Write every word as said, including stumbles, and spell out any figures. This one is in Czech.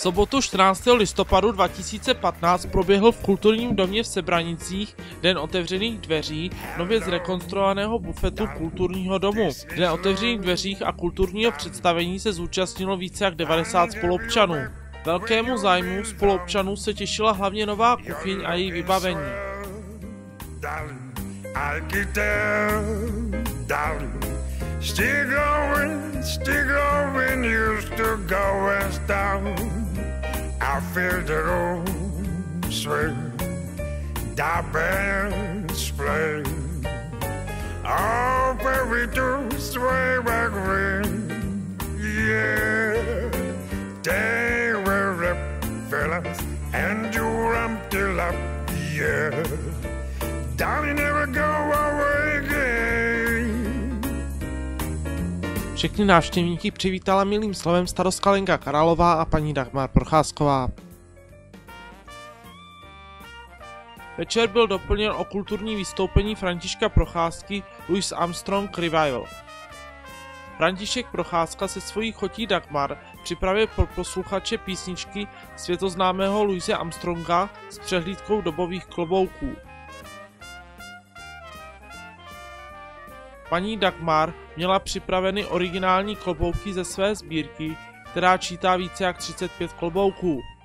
V sobotu čtrnáctého listopadu dva tisíce patnáct proběhl v kulturním domě v Sebranicích Den otevřených dveří nově zrekonstruovaného bufetu kulturního domu. Den otevřených dveřích a kulturního představení se zúčastnilo více jak devadesát spoluobčanů. Velkému zájmu spoluobčanů se těšila hlavně nová kuchyň a její vybavení. I feel the room sway, the bands play. Oh, baby, do sway back when, yeah. They were rip fellas and you ramped it up, yeah. Darling, never go away again. Všechny návštěvníky přivítala milým slovem starostka Lenka Karalová a paní Dagmar Procházková. Večer byl doplněn o kulturní vystoupení Františka Procházky Louis Armstrong Revival. František Procházka se svojí chotí Dagmar připravil pro posluchače písničky světoznámého Louise Armstronga s přehlídkou dobových klobouků. Paní Dagmar měla připraveny originální klobouky ze své sbírky, která čítá více jak třicet pět klobouků.